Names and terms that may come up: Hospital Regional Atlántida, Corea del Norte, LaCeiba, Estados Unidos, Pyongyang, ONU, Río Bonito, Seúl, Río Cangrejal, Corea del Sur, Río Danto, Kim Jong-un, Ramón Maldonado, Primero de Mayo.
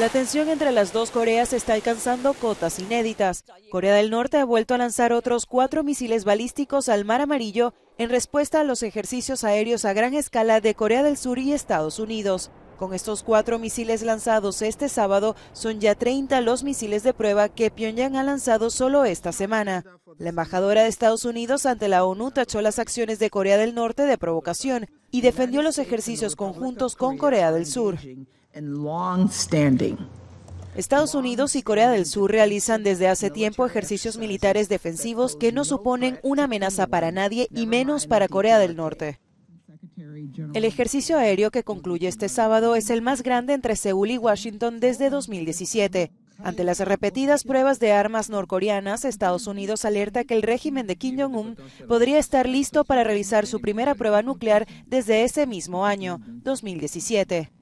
La tensión entre las dos Coreas está alcanzando cotas inéditas. Corea del Norte ha vuelto a lanzar otros 4 misiles balísticos al Mar Amarillo en respuesta a los ejercicios aéreos a gran escala de Corea del Sur y Estados Unidos. Con estos 4 misiles lanzados este sábado, son ya 30 los misiles de prueba que Pyongyang ha lanzado solo esta semana. La embajadora de Estados Unidos ante la ONU tachó las acciones de Corea del Norte de provocación y defendió los ejercicios conjuntos con Corea del Sur. Estados Unidos y Corea del Sur realizan desde hace tiempo ejercicios militares defensivos que no suponen una amenaza para nadie y menos para Corea del Norte. El ejercicio aéreo que concluye este sábado es el más grande entre Seúl y Washington desde 2017. Ante las repetidas pruebas de armas norcoreanas, Estados Unidos alerta que el régimen de Kim Jong-un podría estar listo para realizar su primera prueba nuclear desde ese mismo año, 2017.